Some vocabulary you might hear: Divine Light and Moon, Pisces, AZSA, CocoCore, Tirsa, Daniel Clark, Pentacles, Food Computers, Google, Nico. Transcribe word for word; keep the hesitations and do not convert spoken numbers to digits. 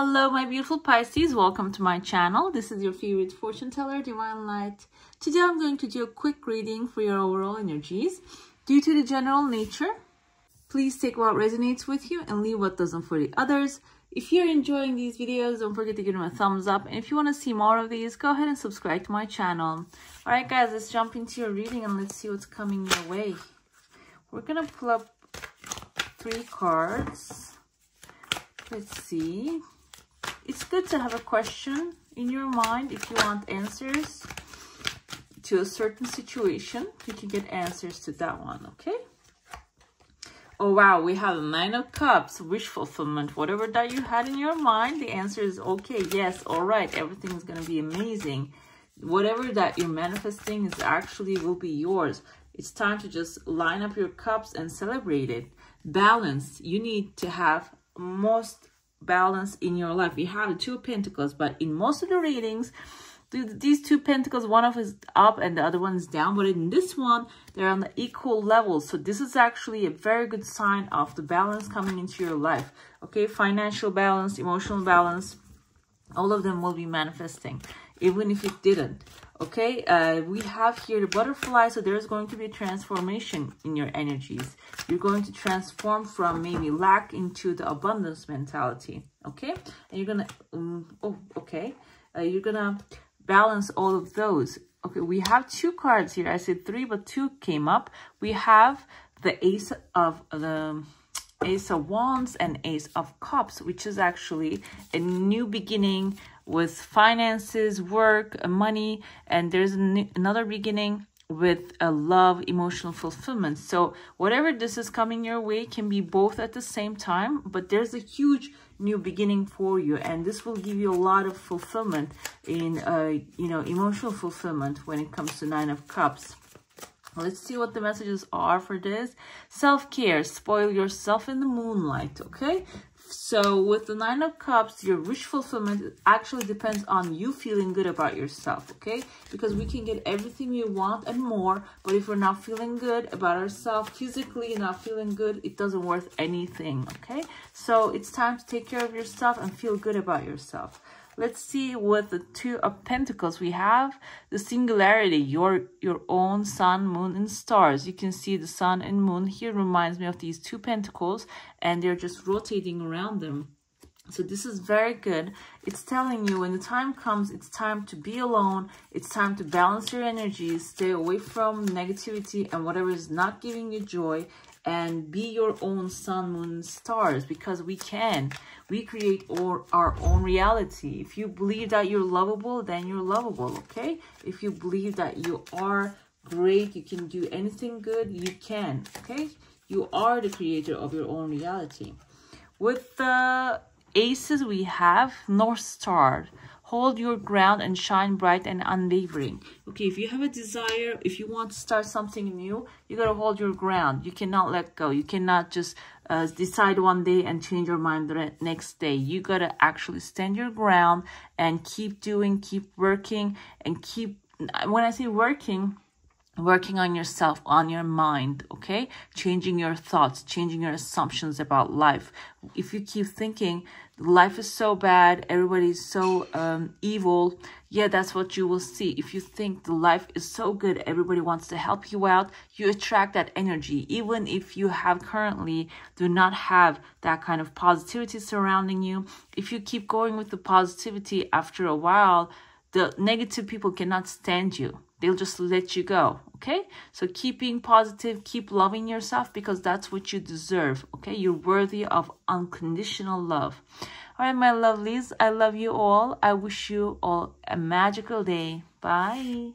Hello my beautiful Pisces, welcome to my channel. This is your favorite fortune teller, Divine Light. Today I'm going to do a quick reading for your overall energies. Due to the general nature, please take what resonates with you and leave what doesn't for the others. If you're enjoying these videos, don't forget to give them a thumbs up, and if you want to see more of these, go ahead and subscribe to my channel. All right guys, let's jump into your reading and let's see what's coming your way. We're gonna pull up three cards. Let's see. It's good to have a question in your mind. If you want answers to a certain situation, you can get answers to that one, okay? Oh wow, we have a Nine of Cups, wish fulfillment. Whatever that you had in your mind, the answer is okay, yes, all right, everything is going to be amazing. Whatever that you're manifesting is actually will be yours. It's time to just line up your cups and celebrate it. Balance, you need to have most balance in your life. We have the Two of Pentacles, but in most of the readings, these two pentacles, one of is up and the other one is down, but in this one they're on the equal level. So this is actually a very good sign of the balance coming into your life, okay? Financial balance, emotional balance, all of them will be manifesting even if it didn't, okay? Uh we have here the butterfly, so there's going to be a transformation in your energies. You're going to transform from maybe lack into the abundance mentality, okay? And you're gonna um, oh okay uh, you're gonna balance all of those. Okay, we have two cards here. I said three, but two came up. We have the ace of the ace of wands and ace of cups, which is actually a new beginning with finances, work, money, and there's an, another beginning with a love, emotional fulfillment. So whatever this is coming your way can be both at the same time, but there's a huge new beginning for you, and this will give you a lot of fulfillment in uh you know, emotional fulfillment when it comes to Nine of Cups. Let's see what the messages are for this. Self-care, spoil yourself in the moonlight, okay? So with the Nine of Cups, your wish fulfillment actually depends on you feeling good about yourself, okay? Because we can get everything we want and more, but if we're not feeling good about ourselves physically, not feeling good, it doesn't worth anything, okay? So it's time to take care of yourself and feel good about yourself. Let's see what the Two of Pentacles. We have the singularity, your your own sun, moon, and stars. You can see the sun and moon here reminds me of these two pentacles, and they're just rotating around them. So this is very good. It's telling you when the time comes, it's time to be alone. It's time to balance your energies, stay away from negativity and whatever is not giving you joy, and be your own sun, moon, and stars, because we can. We create or our own reality. If you believe that you're lovable, then you're lovable, okay? If you believe that you are great, you can do anything good, you can, okay? You are the creator of your own reality. With the aces, we have North Star. Hold your ground and shine bright and unwavering. Okay, if you have a desire, if you want to start something new, you gotta hold your ground. You cannot let go. You cannot just uh, decide one day and change your mind the next day. You gotta actually stand your ground and keep doing, keep working, and keep, when I say working, working on yourself, on your mind, okay? Changing your thoughts, changing your assumptions about life. If you keep thinking life is so bad, everybody's so um evil, yeah, that's what you will see. If you think the life is so good, everybody wants to help you out, you attract that energy. Even if you have currently do not have that kind of positivity surrounding you, if you keep going with the positivity, after a while the negative people cannot stand you. They'll just let you go, okay? So keep being positive, keep loving yourself, because that's what you deserve, okay? You're worthy of unconditional love. All right, my lovelies, I love you all. I wish you all a magical day. Bye.